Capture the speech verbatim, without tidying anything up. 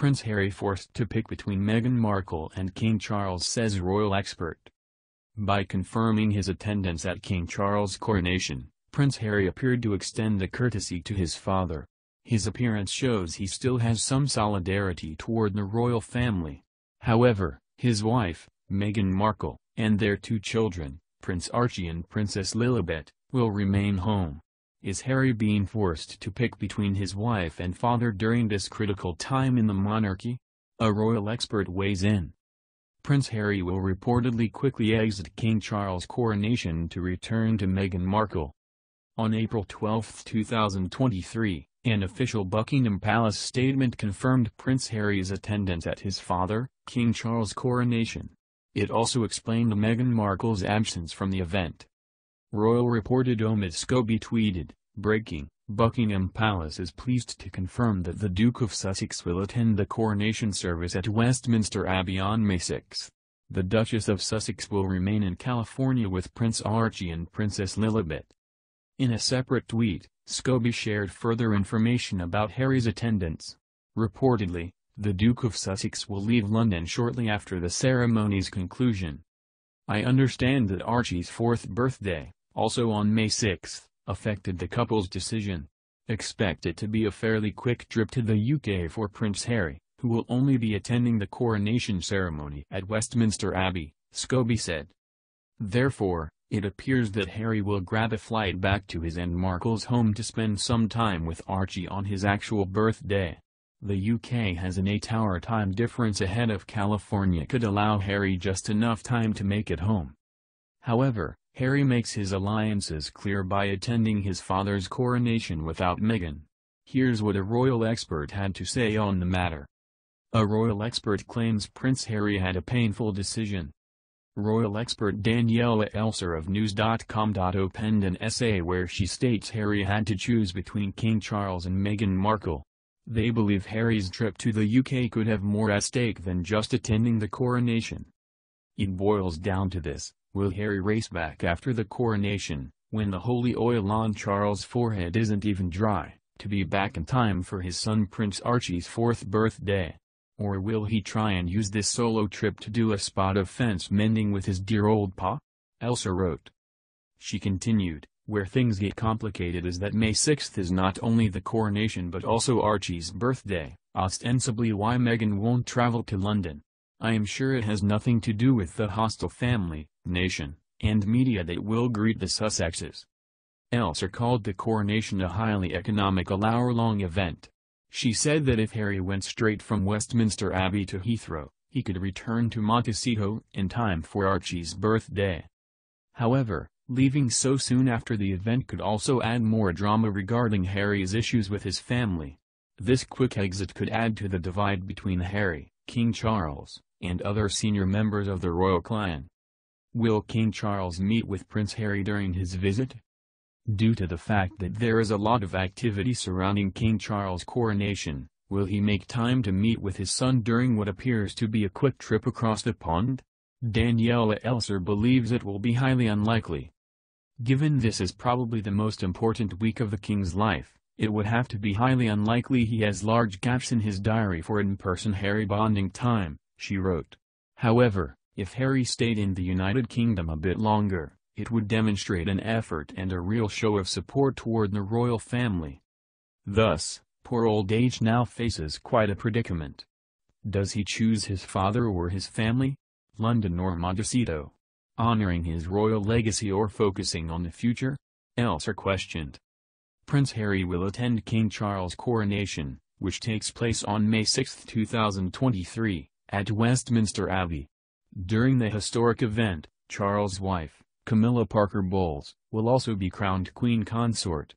Prince Harry forced to pick between Meghan Markle and King Charles, says royal expert. By confirming his attendance at King Charles' coronation, Prince Harry appeared to extend the courtesy to his father. His appearance shows he still has some solidarity toward the royal family. However, his wife, Meghan Markle, and their two children, Prince Archie and Princess Lilibet, will remain home. Is Harry being forced to pick between his wife and father during this critical time in the monarchy? A royal expert weighs in. Prince Harry will reportedly quickly exit King Charles' coronation to return to Meghan Markle. On April twelfth two thousand twenty-three, an official Buckingham Palace statement confirmed Prince Harry's attendance at his father, King Charles' coronation. It also explained Meghan Markle's absence from the event. Royal reporter Omid Scobie tweeted, "Breaking, Buckingham Palace is pleased to confirm that the Duke of Sussex will attend the coronation service at Westminster Abbey on May sixth. The Duchess of Sussex will remain in California with Prince Archie and Princess Lilibet." In a separate tweet, Scobie shared further information about Harry's attendance. Reportedly, the Duke of Sussex will leave London shortly after the ceremony's conclusion. "I understand that Archie's fourth birthday, also on May sixth, affected the couple's decision. Expect it to be a fairly quick trip to the U K for Prince Harry, who will only be attending the coronation ceremony at Westminster Abbey," Scobie said. Therefore, it appears that Harry will grab a flight back to his and Markle's home to spend some time with Archie on his actual birthday. The U K has an eight-hour time difference ahead of California, could allow Harry just enough time to make it home. However, Harry makes his alliances clear by attending his father's coronation without Meghan. Here's what a royal expert had to say on the matter. A royal expert claims Prince Harry had a painful decision. Royal expert Daniela Elser of News dot com dot A U penned an essay where she states Harry had to choose between King Charles and Meghan Markle. They believe Harry's trip to the U K could have more at stake than just attending the coronation. "It boils down to this: will Harry race back after the coronation, when the holy oil on Charles' forehead isn't even dry, to be back in time for his son Prince Archie's fourth birthday? Or will he try and use this solo trip to do a spot of fence mending with his dear old pa?" Elser wrote. She continued, "Where things get complicated is that May sixth is not only the coronation but also Archie's birthday, ostensibly why Meghan won't travel to London. I am sure it has nothing to do with the hostile family, nation, and media that will greet the Sussexes." Elser called the coronation a highly economical hour-long event. She said that if Harry went straight from Westminster Abbey to Heathrow, he could return to Montecito in time for Archie's birthday. However, leaving so soon after the event could also add more drama regarding Harry's issues with his family. This quick exit could add to the divide between Harry, King Charles, and other senior members of the royal clan. Will King Charles meet with Prince Harry during his visit? Due to the fact that there is a lot of activity surrounding King Charles' coronation, will he make time to meet with his son during what appears to be a quick trip across the pond? Daniela Elser believes it will be highly unlikely. Given this is probably the most important week of the king's life, it would have to be highly unlikely he has large gaps in his diary for in-person Harry bonding time, she wrote. However, if Harry stayed in the United Kingdom a bit longer, it would demonstrate an effort and a real show of support toward the royal family. Thus, poor old age now faces quite a predicament. Does he choose his father or his family? London or Montecito? Honoring his royal legacy or focusing on the future? Elser questioned. Prince Harry will attend King Charles' coronation, which takes place on May sixth two thousand twenty-three, at Westminster Abbey. During the historic event, Charles' wife, Camilla Parker Bowles, will also be crowned Queen Consort.